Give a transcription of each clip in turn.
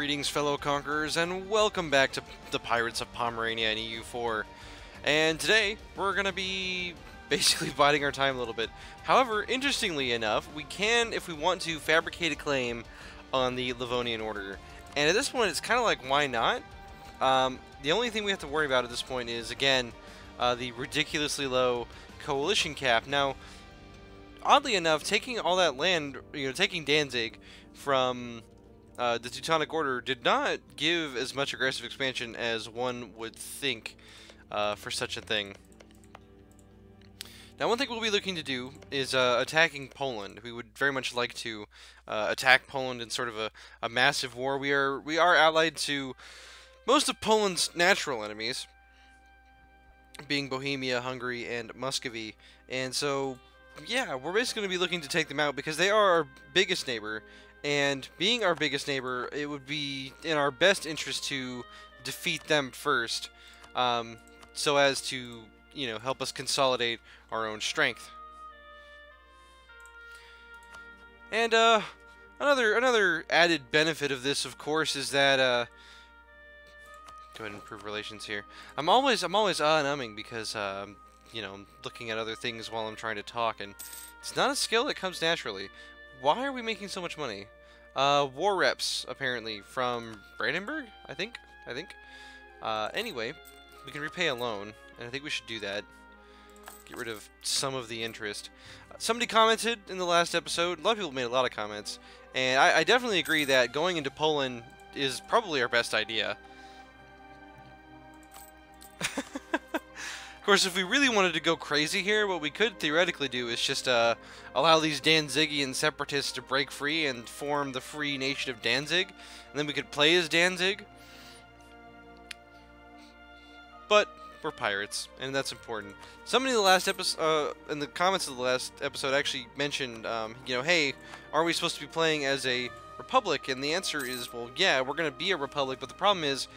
Greetings, fellow conquerors, and welcome back to the Pirates of Pomerania and EU4. And today, we're going to be basically biding our time a little bit. However, interestingly enough, we can, if we want to, fabricate a claim on the Livonian Order. And at this point, it's kind of like, why not? The only thing we have to worry about at this point is, again, the ridiculously low coalition cap. Now, oddly enough, taking all that land, you know, taking Danzig from the Teutonic Order did not give as much aggressive expansion as one would think for such a thing. Now, one thing we'll be looking to do is attacking Poland. We would very much like to attack Poland in sort of a massive war. We are allied to most of Poland's natural enemies, being Bohemia, Hungary, and Muscovy, and so yeah, we're basically going to be looking to take them out because they are our biggest neighbor. And being our biggest neighbor, it would be in our best interest to defeat them first, so as to, you know, help us consolidate our own strength. And another added benefit of this, of course, is that go ahead and improve relations here. I'm always umming because you know, I'm looking at other things while I'm trying to talk, and it's not a skill that comes naturally. Why are we making so much money? War reps, apparently, from Brandenburg, I think. Anyway, we can repay a loan, and I think we should do that. Get rid of some of the interest. Somebody commented in the last episode, a lot of people made a lot of comments, and I definitely agree that going into Poland is probably our best idea. Of course, if we really wanted to go crazy here, what we could theoretically do is just allow these Danzigian separatists to break free and form the free nation of Danzig, and then we could play as Danzig. But we're pirates, and that's important. Somebody in the last episode, in the comments of the last episode, actually mentioned, you know, hey, are we supposed to be playing as a republic? And the answer is, well, yeah, we're going to be a republic, but the problem is,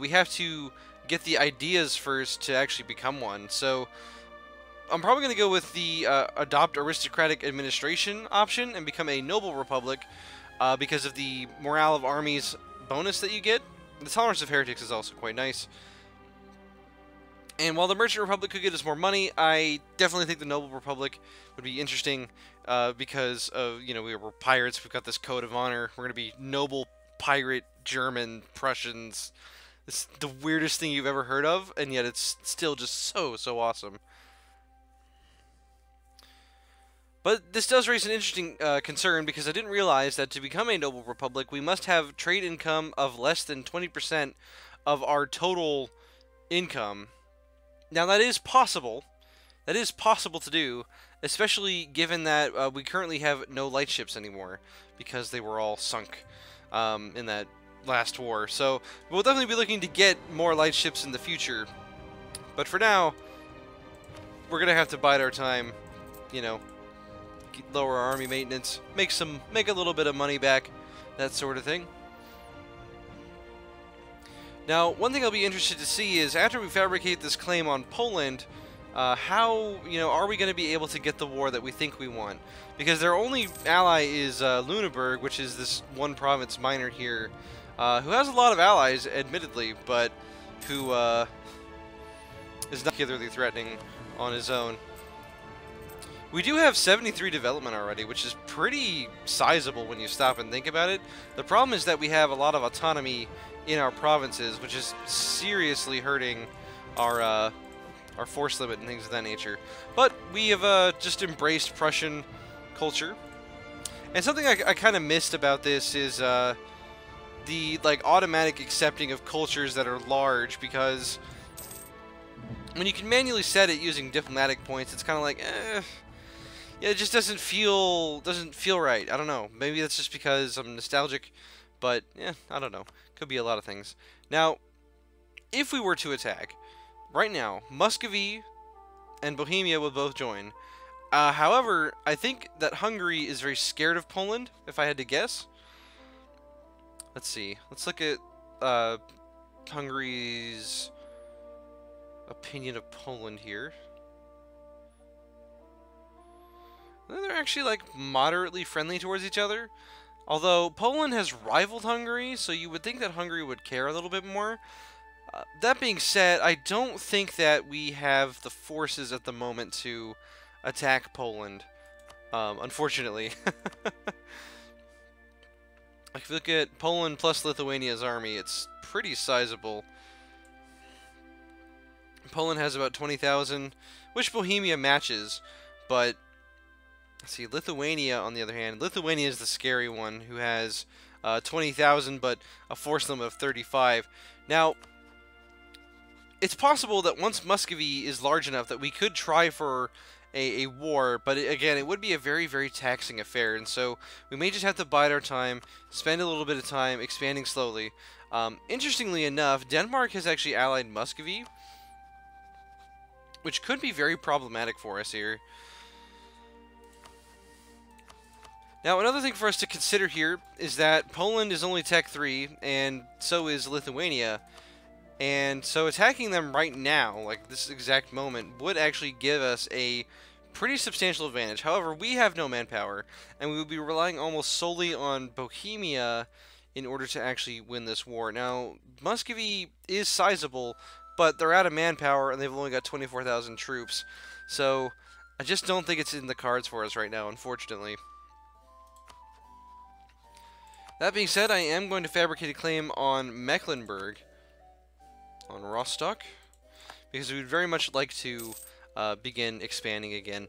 we have to get the ideas first to actually become one. So I'm probably going to go with the adopt aristocratic administration option and become a noble republic because of the morale of armies bonus that you get. The tolerance of heretics is also quite nice. And while the merchant republic could get us more money, I definitely think the noble republic would be interesting because of, you know, we were pirates. We've got this code of honor. We're going to be noble pirate German Prussians. It's the weirdest thing you've ever heard of, and yet it's still just so awesome. But this does raise an interesting concern, because I didn't realize that to become a noble republic, we must have trade income of less than 20% of our total income. Now, that is possible. That is possible to do, especially given that we currently have no lightships anymore, because they were all sunk in that last war. So we'll definitely be looking to get more lightships in the future, but for now we're gonna have to bide our time, you know, lower our army maintenance, make a little bit of money back, that sort of thing. Now, one thing I'll be interested to see is, after we fabricate this claim on Poland, how, you know, are we going to be able to get the war that we think we want? Because their only ally is Lüneburg, which is this one province minor here, who has a lot of allies, admittedly, but who is not particularly threatening on his own. We do have 73 development already, which is pretty sizable when you stop and think about it. The problem is that we have a lot of autonomy in our provinces, which is seriously hurting our force limit and things of that nature. But we have just embraced Prussian culture. And something I kind of missed about this is the like automatic accepting of cultures that are large, because when you can manually set it using diplomatic points, it's kind of like, eh, yeah, it just doesn't feel right. I don't know. Maybe that's just because I'm nostalgic, but yeah, I don't know. Could be a lot of things. Now, if we were to attack right now, Muscovy and Bohemia will both join. However, I think that Hungary is very scared of Poland, if I had to guess. Let's see. Let's look at Hungary's opinion of Poland here. They're actually, like, moderately friendly towards each other. Although Poland has rivaled Hungary, so you would think that Hungary would care a little bit more. That being said, I don't think that we have the forces at the moment to attack Poland, unfortunately. Like if you look at Poland plus Lithuania's army, it's pretty sizable. Poland has about 20,000, which Bohemia matches, but see, Lithuania on the other hand, Lithuania is the scary one who has 20,000 but a force limit of 35. Now, it's possible that once Muscovy is large enough that we could try for a war, but again, it would be a very, very taxing affair, and so we may just have to bide our time, spend a little bit of time expanding slowly. Interestingly enough, Denmark has actually allied Muscovy, which could be very problematic for us here. Now, another thing for us to consider here is that Poland is only Tech 3, and so is Lithuania. And so attacking them right now, like this exact moment, would actually give us a pretty substantial advantage. However, we have no manpower, and we would be relying almost solely on Bohemia in order to actually win this war. Now, Muscovy is sizable, but they're out of manpower, and they've only got 24,000 troops. So I just don't think it's in the cards for us right now, unfortunately. That being said, I am going to fabricate a claim on Mecklenburg, on Rostock, because we would very much like to begin expanding again,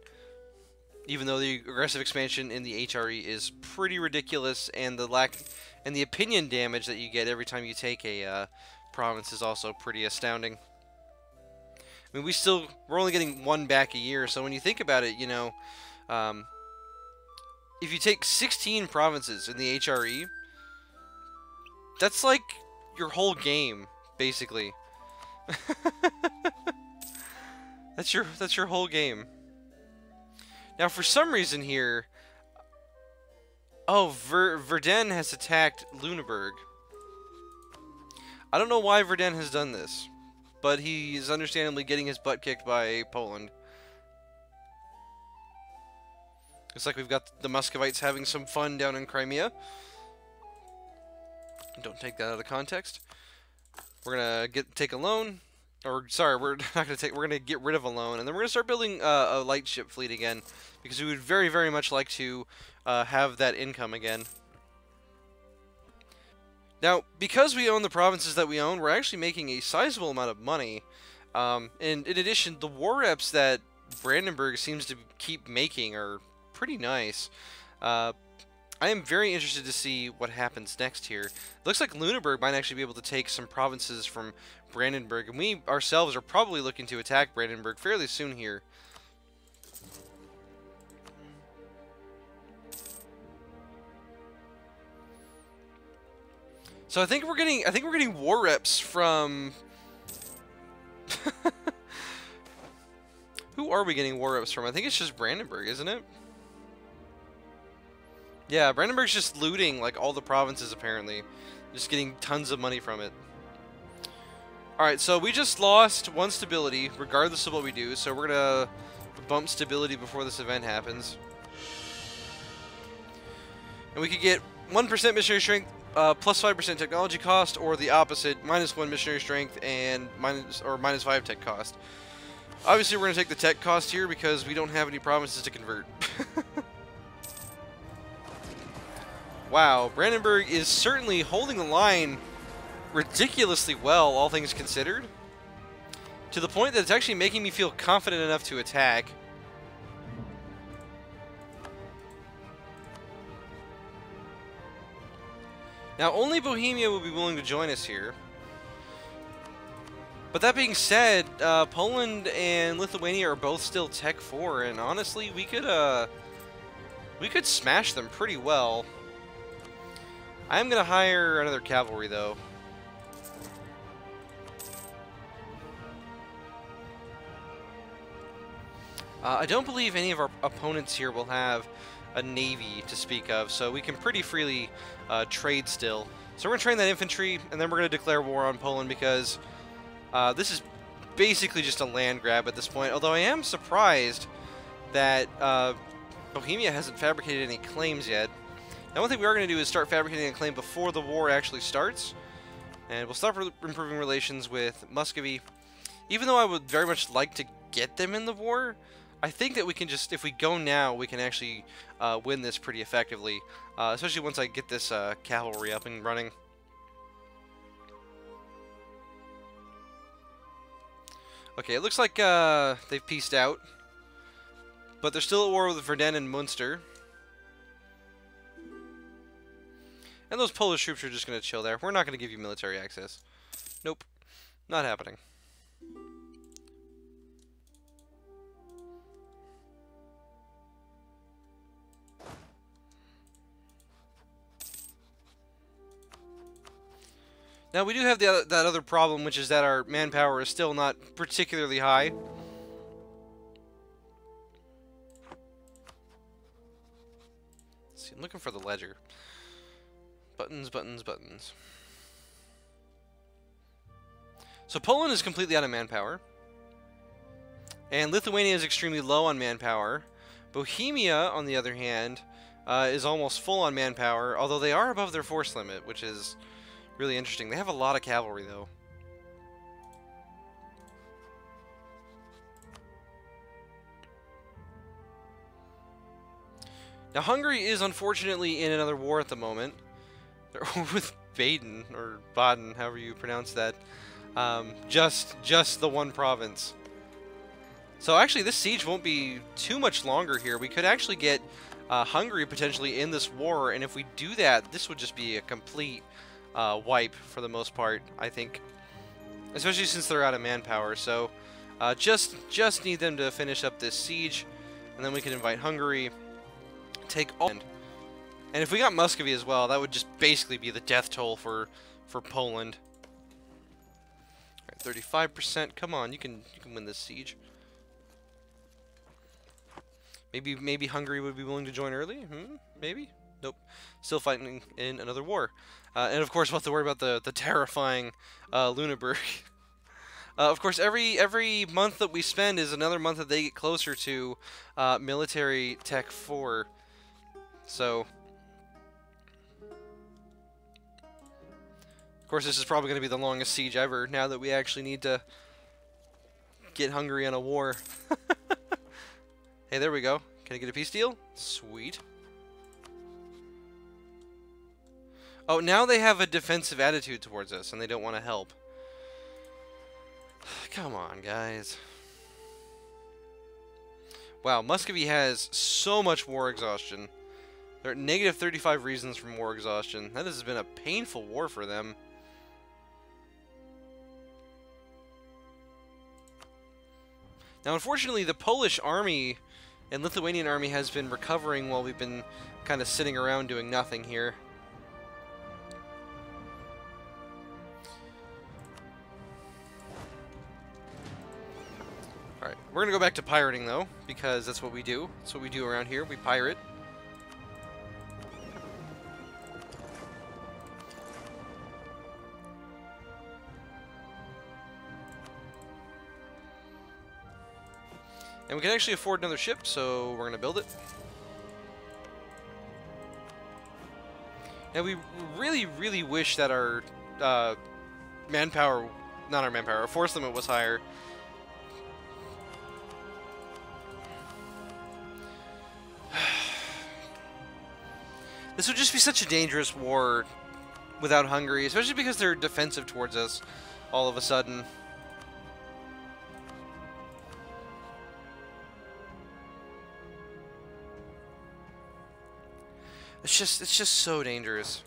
even though the aggressive expansion in the HRE is pretty ridiculous, and the lack and the opinion damage that you get every time you take a province is also pretty astounding. I mean, we're only getting one back a year, so when you think about it, you know, if you take 16 provinces in the HRE, that's like your whole game, basically. That's your whole game. Now, for some reason here, oh, Verden has attacked Lüneburg. I don't know why Verden has done this, but he is understandably getting his butt kicked by Poland. It's like we've got the Muscovites having some fun down in Crimea. Don't take that out of context. We're gonna take a loan, or sorry, we're not gonna take. We're gonna get rid of a loan, and then we're gonna start building a light ship fleet again, because we would very, very much like to have that income again. Now, because we own the provinces that we own, we're actually making a sizable amount of money, and in addition, the war reps that Brandenburg seems to keep making are pretty nice. I am very interested to see what happens next here. It looks like Lüneburg might actually be able to take some provinces from Brandenburg, and we ourselves are probably looking to attack Brandenburg fairly soon here. So I think we're getting war reps from who are we getting war reps from? I think it's just Brandenburg, isn't it? Yeah, Brandenburg's just looting, like, all the provinces, apparently. Just getting tons of money from it. Alright, so we just lost one stability, regardless of what we do, so we're gonna bump stability before this event happens. And we could get 1% missionary strength, plus 5% technology cost, or the opposite, minus 1 missionary strength, and minus 5 tech cost. Obviously, we're gonna take the tech cost here, because we don't have any provinces to convert. Wow, Brandenburg is certainly holding the line ridiculously well, all things considered. To the point that it's actually making me feel confident enough to attack. Now, only Bohemia will be willing to join us here. But that being said, Poland and Lithuania are both still Tech 4, and honestly, we could smash them pretty well. I'm going to hire another cavalry, though. I don't believe any of our opponents here will have a navy to speak of, so we can pretty freely trade still. So we're going to train that infantry, and then we're going to declare war on Poland, because this is basically just a land grab at this point. Although I am surprised that Bohemia hasn't fabricated any claims yet. Now, one thing we are going to do is start fabricating a claim before the war actually starts. And we'll start improving relations with Muscovy. Even though I would very much like to get them in the war, I think that we can just, if we go now, we can actually win this pretty effectively. Especially once I get this cavalry up and running. Okay, it looks like they've peaced out. But they're still at war with Verden and Munster. And those Polish troops are just going to chill there. We're not going to give you military access. Nope. Not happening. Now, we do have that other problem, which is that our manpower is still not particularly high. Let's see, I'm looking for the ledger. Buttons, buttons, buttons. So Poland is completely out of manpower. And Lithuania is extremely low on manpower. Bohemia, on the other hand, is almost full on manpower, although they are above their force limit, which is really interesting. They have a lot of cavalry, though. Now, Hungary is unfortunately in another war at the moment. With Baden, or Baden, however you pronounce that. Just the one province. So actually this siege won't be too much longer here. We could actually get Hungary potentially in this war, and if we do that, this would just be a complete wipe for the most part, I think. Especially since they're out of manpower, so just need them to finish up this siege, and then we can invite Hungary, take all. And if we got Muscovy as well, that would just basically be the death toll for Poland. All right, 35%. Come on, you can win this siege. Maybe Hungary would be willing to join early. Maybe. Nope. Still fighting in another war. And of course, we'll have to worry about the terrifying Lüneburg. Of course, every month that we spend is another month that they get closer to military tech 4. So. Of course, this is probably going to be the longest siege ever, now that we actually need to get Hungary in a war. Hey, there we go. Can I get a peace deal? Sweet. Oh, now they have a defensive attitude towards us, and they don't want to help. Come on, guys. Wow, Muscovy has so much war exhaustion. They're at negative 35 reasons from war exhaustion. That has been a painful war for them. Now, unfortunately, the Polish army and Lithuanian army has been recovering while we've been kind of sitting around doing nothing here. Alright, we're going to go back to pirating, though, because that's what we do. That's what we do around here. We pirate. And we can actually afford another ship, so we're going to build it. Now, we really, really wish that our manpower, not our manpower, our force limit was higher. This would just be such a dangerous war without Hungary, especially because they're defensive towards us all of a sudden. It's just so dangerous.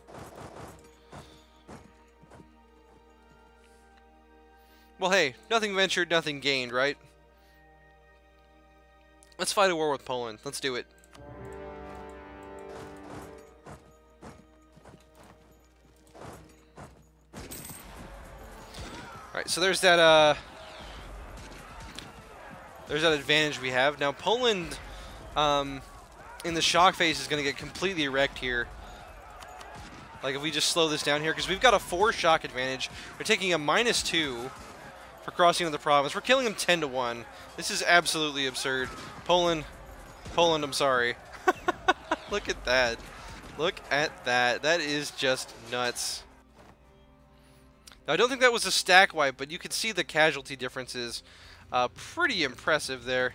Well, hey, nothing ventured, nothing gained, right? Let's fight a war with Poland. Let's do it. Alright, so there's that advantage we have. Now, Poland, in the shock phase is going to get completely wrecked here. Like, if we just slow this down here, because we've got a 4 shock advantage. We're taking a -2 for crossing into the province. We're killing them 10-1. This is absolutely absurd. Poland, I'm sorry. Look at that. Look at that. That is just nuts. Now, I don't think that was a stack wipe, but you can see the casualty differences. Pretty impressive there.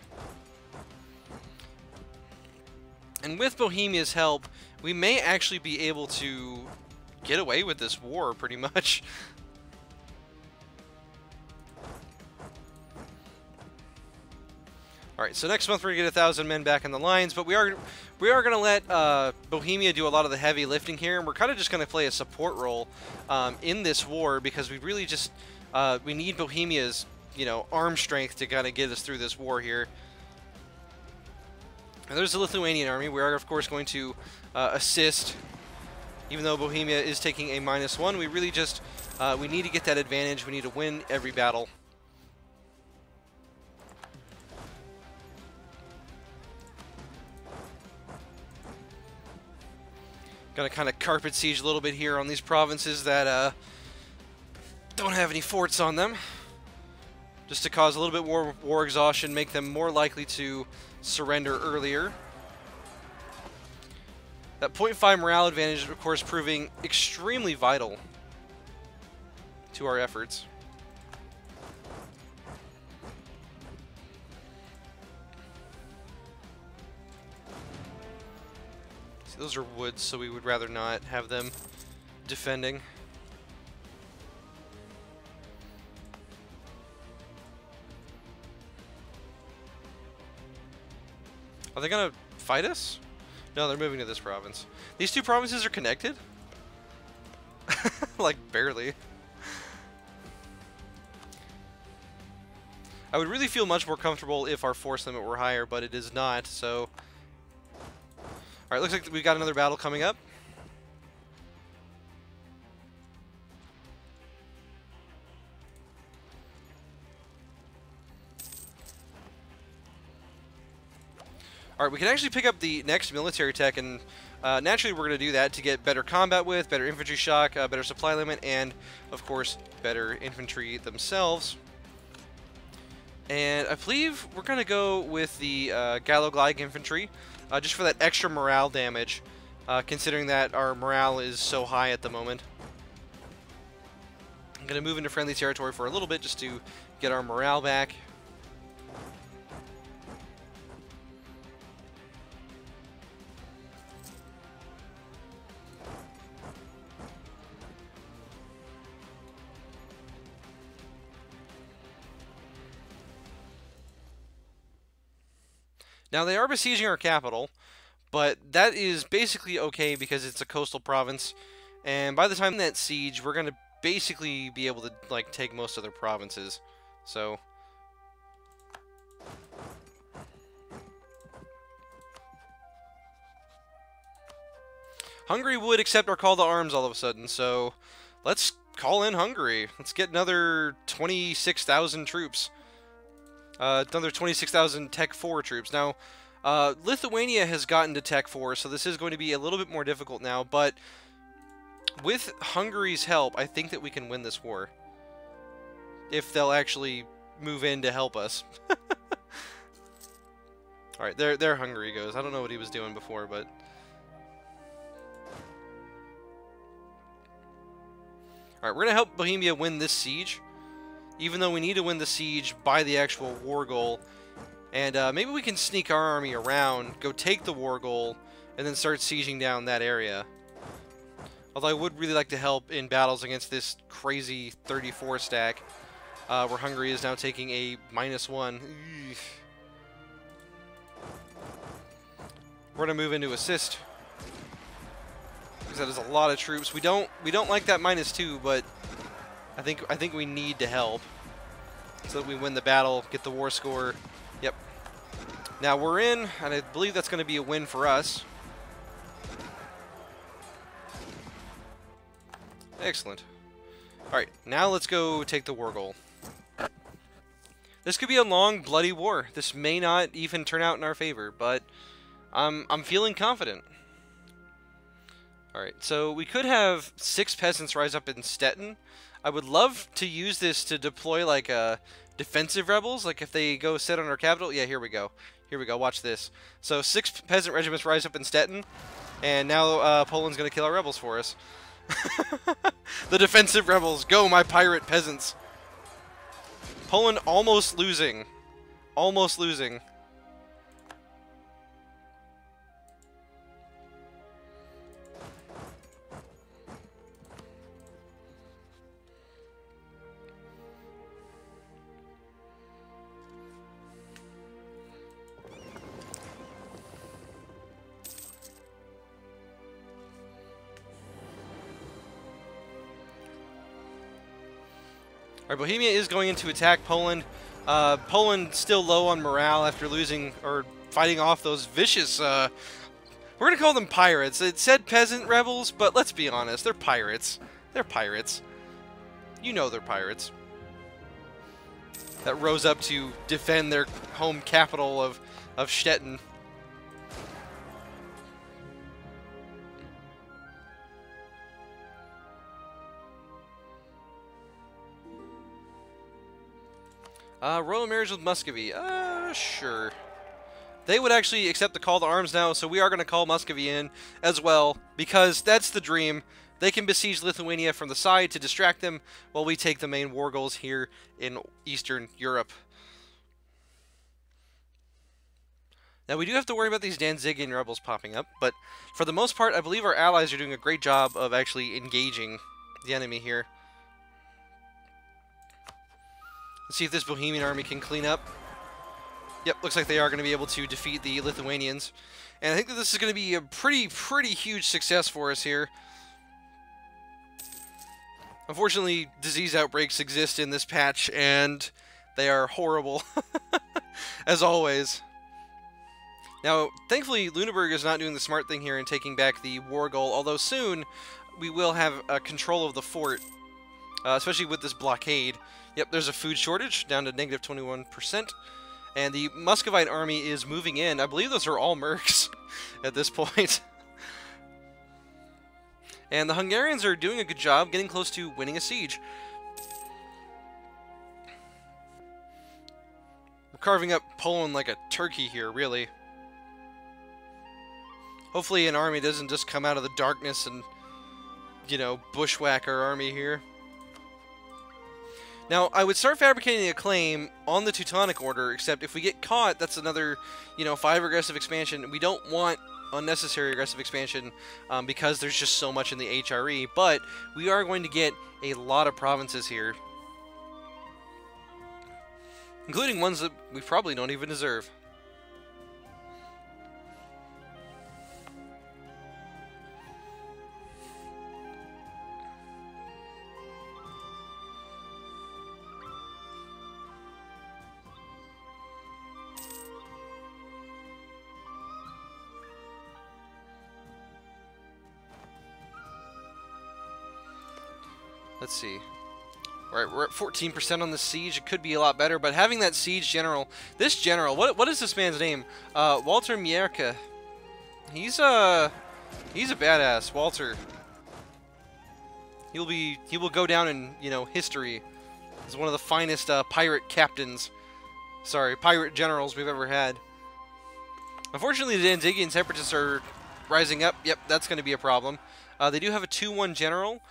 And with Bohemia's help, we may actually be able to get away with this war, pretty much. Alright, so next month we're going to get 1,000 men back in the lines, but we are going to let Bohemia do a lot of the heavy lifting here, and we're kind of just going to play a support role in this war, because we really just, we need Bohemia's, arm strength to kind of get us through this war here. And there's the Lithuanian army. We are, of course, going to assist. Even though Bohemia is taking a -1, we really just, we need to get that advantage. We need to win every battle. Gonna kind of carpet siege a little bit here on these provinces that don't have any forts on them, just to cause a little bit more war exhaustion, make them more likely to surrender earlier. That 0.5 morale advantage is, of course, proving extremely vital to our efforts. Those are woods, so we would rather not have them defending. Are they gonna fight us? No, they're moving to this province. These two provinces are connected? Like, barely. I would really feel much more comfortable if our force limit were higher, but it is not, so... Alright, looks like we've got another battle coming up. Alright, we can actually pick up the next military tech, and naturally we're going to do that to get better combat with, better infantry shock, better supply limit, and, of course, better infantry themselves. And I believe we're going to go with the Gallogly infantry. Just for that extra morale damage, considering that our morale is so high at the moment. I'm going to move into friendly territory for a little bit just to get our morale back. Now, they are besieging our capital, but that is basically okay because it's a coastal province, and by the time that siege, we're going to basically be able to, like, take most of their provinces, so... Hungary would accept our call to arms all of a sudden, so let's call in Hungary. Let's get another 26,000 troops. Another 26,000 Tech 4 troops. Now, Lithuania has gotten to Tech 4, so this is going to be a little bit more difficult now, but with Hungary's help, I think that we can win this war. If they'll actually move in to help us. Alright, there Hungary goes. I don't know what he was doing before, but... Alright, we're going to help Bohemia win this siege. Even though we need to win the siege by the actual war goal. And maybe we can sneak our army around, go take the war goal, and then start sieging down that area. Although I would really like to help in battles against this crazy 34 stack, where Hungary is now taking a -1. Eesh. We're going to move into assist, because that is a lot of troops. We don't like that -2, but... I think we need to help so that we win the battle, get the war score. Yep. Now we're in, and I believe that's going to be a win for us. Excellent. Alright, now let's go take the war goal. This could be a long, bloody war. This may not even turn out in our favor, but I'm feeling confident. Alright, so we could have 6 peasants rise up in Stettin. I would love to use this to deploy, like, defensive rebels. Like, if they go sit on our capital. Yeah, here we go. Here we go. Watch this. So 6 peasant regiments rise up in Stettin. And now Poland's going to kill our rebels for us. The defensive rebels. Go, my pirate peasants. Poland almost losing. Almost losing. Alright, Bohemia is going in to attack Poland. Poland still low on morale after losing or fighting off those vicious, we're gonna call them pirates. It said peasant rebels, but let's be honest, they're pirates. They're pirates. You know they're pirates. That rose up to defend their home capital of Stettin. Royal marriage with Muscovy. Sure. They would actually accept the call to arms now, so we are going to call Muscovy in as well, because that's the dream. They can besiege Lithuania from the side to distract them while we take the main war goals here in Eastern Europe. Now, we do have to worry about these Danzigian rebels popping up, but for the most part, I believe our allies are doing a great job of actually engaging the enemy here. Let's see if this Bohemian army can clean up. Yep, looks like they are going to be able to defeat the Lithuanians. And I think that this is going to be a pretty huge success for us here. Unfortunately, disease outbreaks exist in this patch, and they are horrible, as always. Now, thankfully, Lüneburg is not doing the smart thing here and taking back the war goal, although soon we will have control of the fort. Especially with this blockade. Yep, there's a food shortage, down to negative 21%. And the Muscovite army is moving in. I believe those are all mercs at this point. And the Hungarians are doing a good job getting close to winning a siege. We're carving up Poland like a turkey here, really. Hopefully an army doesn't just come out of the darkness and, you know, bushwhack our army here. Now, I would start fabricating a claim on the Teutonic Order, except if we get caught, that's another, you know, 5 aggressive expansion. We don't want unnecessary aggressive expansion because there's just so much in the HRE, but we are going to get a lot of provinces here, including ones that we probably don't even deserve. Let's see. Alright, we're at 14% on the siege. It could be a lot better, but having that siege general... This general, what is this man's name? Walter Mierka. He's a badass, Walter. He will go down in, you know, history as one of the finest pirate captains. Sorry, pirate generals we've ever had. Unfortunately, the Danzigian separatists are rising up. Yep, that's going to be a problem. They do have a 2-1 general.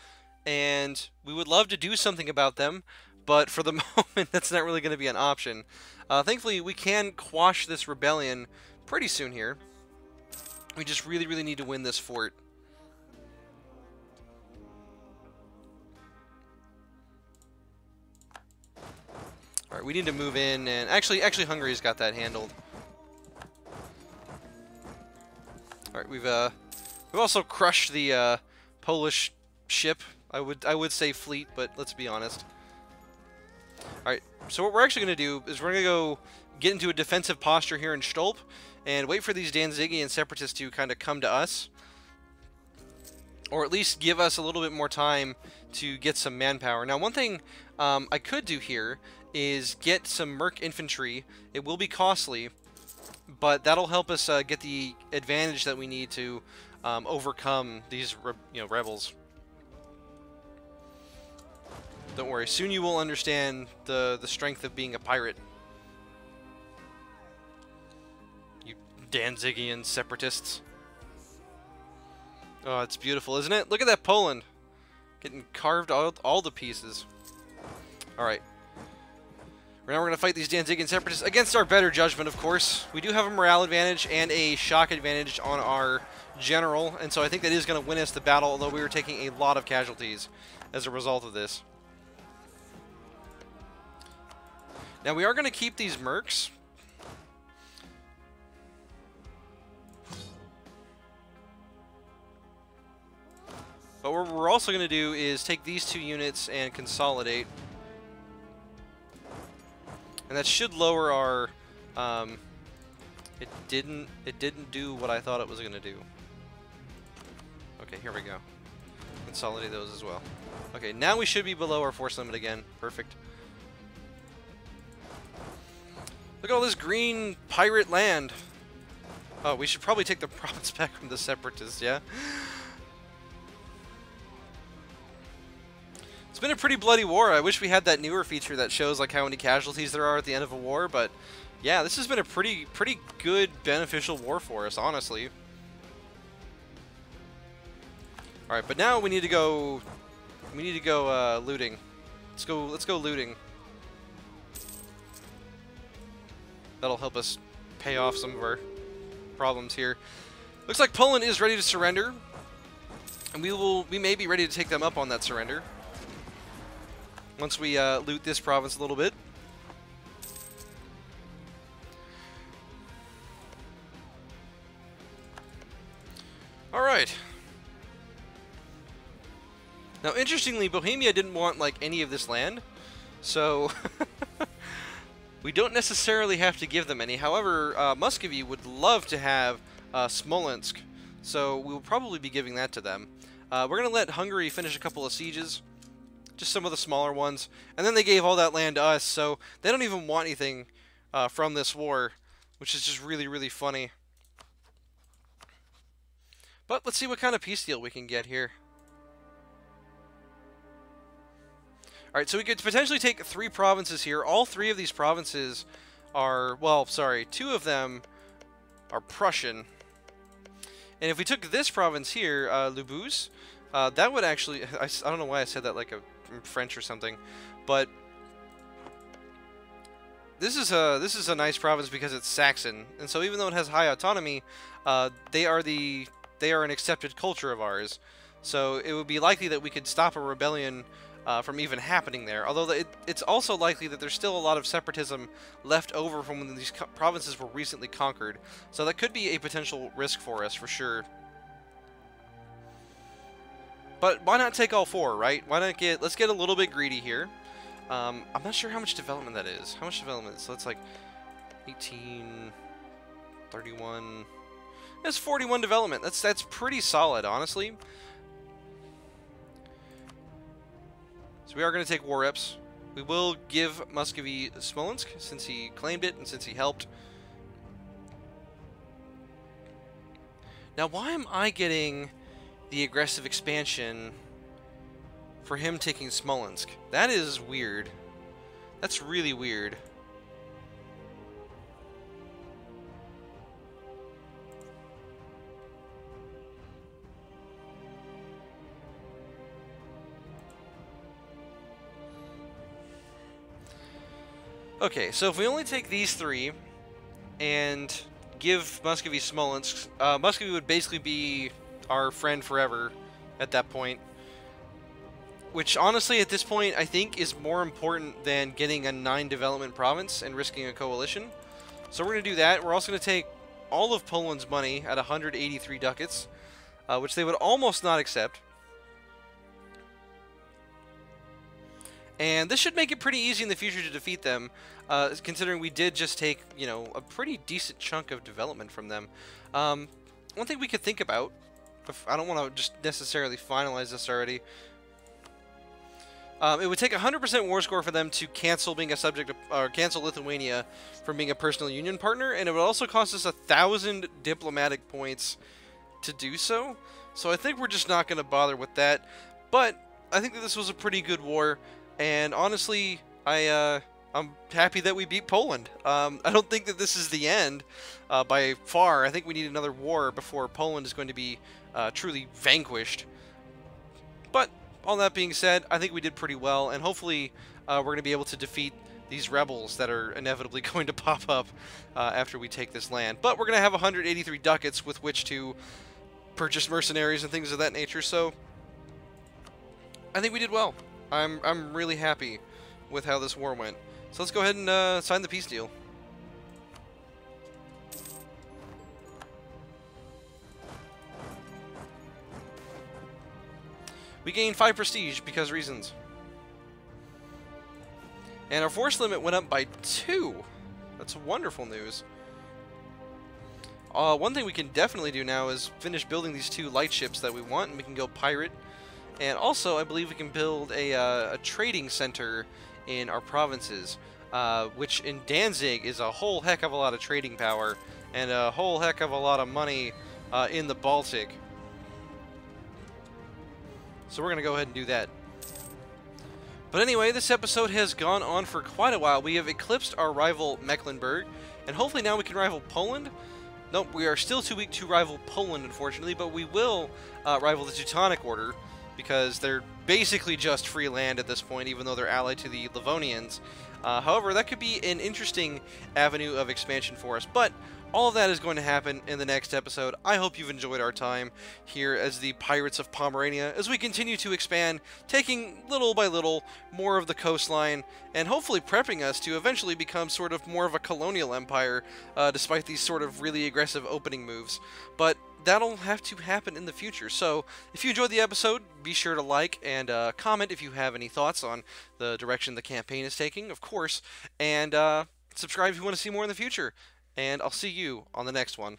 And we would love to do something about them, but for the moment, that's not really going to be an option. Thankfully, we can quash this rebellion pretty soon here. We just really need to win this fort. Alright, we need to move in, and actually Hungary's got that handled. Alright, we've also crushed the Polish ship. I would say fleet, but let's be honest. Alright, so what we're actually going to do is we're going to go get into a defensive posture here in Stolp and wait for these Danzigian separatists to kind of come to us. Or at least give us a little bit more time to get some manpower. Now, one thing I could do here is get some merc infantry. It will be costly, but that'll help us get the advantage that we need to overcome these rebels. Don't worry, soon you will understand the strength of being a pirate. You Danzigian separatists. Oh, it's beautiful, isn't it? Look at that Poland. Getting carved out all the pieces. Alright. Right now we're going to fight these Danzigian separatists against our better judgment, of course. We do have a morale advantage and a shock advantage on our general, and so I think that is going to win us the battle, although we were taking a lot of casualties as a result of this. Now we are going to keep these mercs. But what we're also going to do is take these two units and consolidate. And that should lower our... It didn't do what I thought it was going to do. Okay, here we go. Consolidate those as well. Okay, now we should be below our force limit again. Perfect. Look at all this green pirate land. Oh, we should probably take the province back from the separatists, yeah? It's been a pretty bloody war. I wish we had that newer feature that shows like how many casualties there are at the end of a war, but yeah, this has been a pretty good beneficial war for us, honestly. All right, but now we need to go. We need to go looting. Let's go looting. That'll help us pay off some of our problems here. Looks like Poland is ready to surrender, and we may be ready to take them up on that surrender once we loot this province a little bit. All right. Now, interestingly, Bohemia didn't want like any of this land, so we don't necessarily have to give them any. However, Muscovy would love to have Smolensk, so we will probably be giving that to them. We're going to let Hungary finish a couple of sieges, just some of the smaller ones, and then they gave all that land to us, so they don't even want anything from this war, which is just really, really funny. But let's see what kind of peace deal we can get here. Alright, so we could potentially take 3 provinces here. All 3 of these provinces are, well, sorry, 2 of them are Prussian. And if we took this province here, Lubus, that would actually, I don't know why I said that like in French or something, but this is a nice province because it's Saxon, and so even though it has high autonomy, they are an accepted culture of ours. So it would be likely that we could stop a rebellion from even happening there, although it's also likely that there's still a lot of separatism left over from when these provinces were recently conquered, so that could be a potential risk for us for sure. But why not take all 4, right? Why not get? Let's get a little bit greedy here. I'm not sure how much development that is. How much development? So that's like 18, 31. That's 41 development. That's pretty solid, honestly. So we are going to take war reps. We will give Muscovy Smolensk since he claimed it and since he helped. Now, why am I getting the aggressive expansion for him taking Smolensk? That is weird. That's really weird. Okay, so if we only take these 3 and give Muscovy Smolensk, Muscovy would basically be our friend forever at that point, which honestly at this point I think is more important than getting a 9 development province and risking a coalition. So we're going to do that. We're also going to take all of Poland's money at 183 ducats, which they would almost not accept. And this should make it pretty easy in the future to defeat them, considering we did just take, you know, a pretty decent chunk of development from them. One thing we could think about, I don't want to just necessarily finalize this already. It would take 100% war score for them to cancel being a subject of, or cancel Lithuania from being a personal union partner, and it would also cost us 1,000 diplomatic points to do so. So I think we're just not going to bother with that. But I think that this was a pretty good war, and honestly, I'm happy that we beat Poland. I don't think that this is the end by far. I think we need another war before Poland is going to be truly vanquished. But all that being said, I think we did pretty well, and hopefully we're going to be able to defeat these rebels that are inevitably going to pop up after we take this land. But we're going to have 183 ducats with which to purchase mercenaries and things of that nature, so I think we did well. I'm really happy with how this war went. So let's go ahead and sign the peace deal. We gained 5 prestige because reasons. And our force limit went up by 2. That's wonderful news. One thing we can definitely do now is finish building these 2 lightships that we want, and we can go pirate. And also, I believe we can build a trading center in our provinces, which in Danzig is a whole heck of a lot of trading power and a whole heck of a lot of money in the Baltic. So we're going to go ahead and do that. But anyway, this episode has gone on for quite a while. We have eclipsed our rival Mecklenburg, and hopefully now we can rival Poland. Nope, we are still too weak to rival Poland, unfortunately, but we will rival the Teutonic Order, because they're basically just free land at this point, even though they're allied to the Livonians. However, that could be an interesting avenue of expansion for us, but all of that is going to happen in the next episode. I hope you've enjoyed our time here as the Pirates of Pomerania, as we continue to expand, taking little by little more of the coastline, and hopefully prepping us to eventually become sort of more of a colonial empire, despite these sort of really aggressive opening moves. But that'll have to happen in the future. So if you enjoyed the episode, be sure to like and comment if you have any thoughts on the direction the campaign is taking, of course, and subscribe if you want to see more in the future, and I'll see you on the next one.